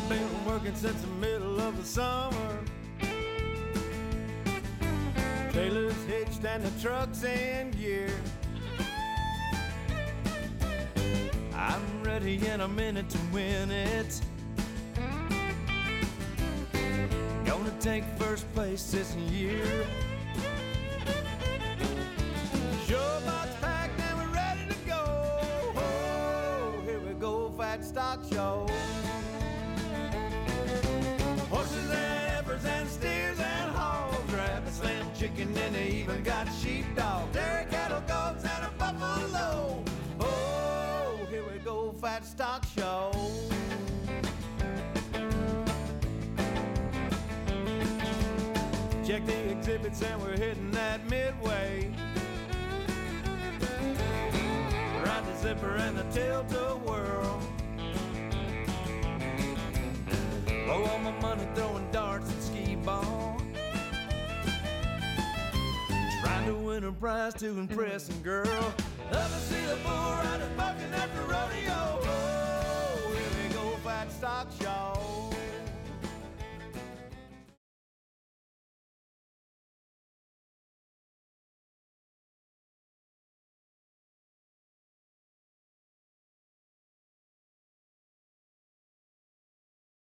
I've been working since the middle of the summer. Trailers hitched and the trucks in gear. I'm ready in a minute to win it. Gonna take first place this year. Show box packed and we're ready to go. Oh, here we go, Fat Stock Show. Horses and heifers and steers and hogs, rabbits, lamb, chicken, and they even got sheepdog. Dairy cattle, goats, and a buffalo. Oh, here we go, Fat Stock Show. Check the exhibits and we're hitting that midway. Ride the zipper and the tail to whirl. Blow all my money throwing darts and skee-ball. Trying to win a prize to impress a girl.